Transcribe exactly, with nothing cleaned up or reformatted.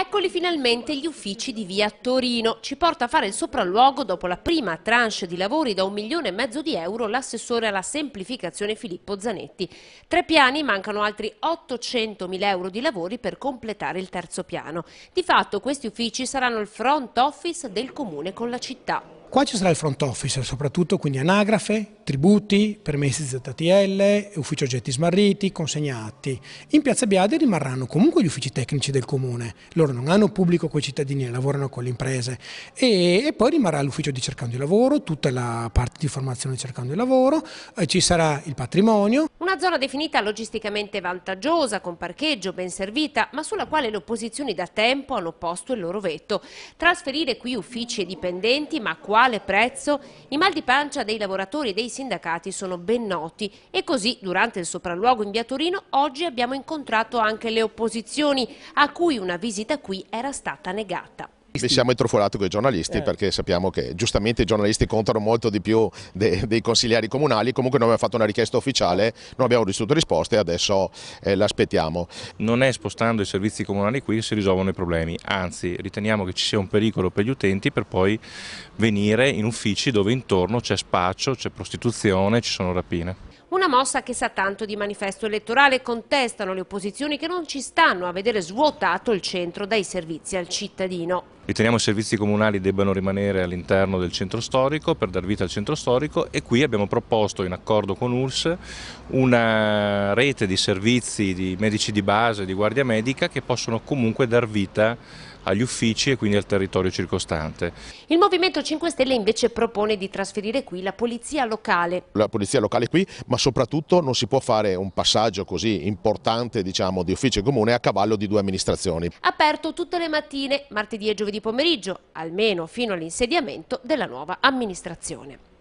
Eccoli finalmente gli uffici di via Torino. Ci porta a fare il sopralluogo dopo la prima tranche di lavori da un milione e mezzo di euro l'assessore alla semplificazione Filippo Zanetti. Tre piani, mancano altri ottocentomila euro di lavori per completare il terzo piano. Di fatto questi uffici saranno il front office del comune con la città. Qua ci sarà il front office soprattutto, quindi anagrafe, tributi, permessi Z T L, ufficio oggetti smarriti, consegnati. In Piazza Biade rimarranno comunque gli uffici tecnici del comune, loro non hanno pubblico coi cittadini, lavorano con le imprese, e, e poi rimarrà l'ufficio di cercando di lavoro, tutta la parte di formazione di cercando di lavoro, eh, ci sarà il patrimonio. Una zona definita logisticamente vantaggiosa, con parcheggio, ben servita, ma sulla quale le opposizioni da tempo hanno posto il loro veto. Trasferire qui uffici e dipendenti, ma a quale prezzo? I mal di pancia dei lavoratori e dei sindacati sono ben noti, e così durante il sopralluogo in via Torino oggi abbiamo incontrato anche le opposizioni, a cui una visita qui era stata negata. Ci siamo intrufolati con i giornalisti, eh. perché sappiamo che giustamente i giornalisti contano molto di più de, dei consiglieri comunali. Comunque noi abbiamo fatto una richiesta ufficiale, non abbiamo ricevuto risposte e adesso eh, l'aspettiamo. Non è spostando i servizi comunali qui che si risolvono i problemi, anzi riteniamo che ci sia un pericolo per gli utenti per poi venire in uffici dove intorno c'è spaccio, c'è prostituzione, ci sono rapine. Una mossa che sa tanto di manifesto elettorale, contestano le opposizioni che non ci stanno a vedere svuotato il centro dai servizi al cittadino. Riteniamo i servizi comunali debbano rimanere all'interno del centro storico per dar vita al centro storico, e qui abbiamo proposto in accordo con U L S una rete di servizi di medici di base, di guardia medica, che possono comunque dar vita agli uffici e quindi al territorio circostante. Il Movimento cinque Stelle invece propone di trasferire qui la polizia locale. La polizia locale qui, ma soprattutto non si può fare un passaggio così importante, diciamo, di ufficio comune a cavallo di due amministrazioni. Aperto tutte le mattine, martedì e giovedì pomeriggio, almeno fino all'insediamento della nuova amministrazione.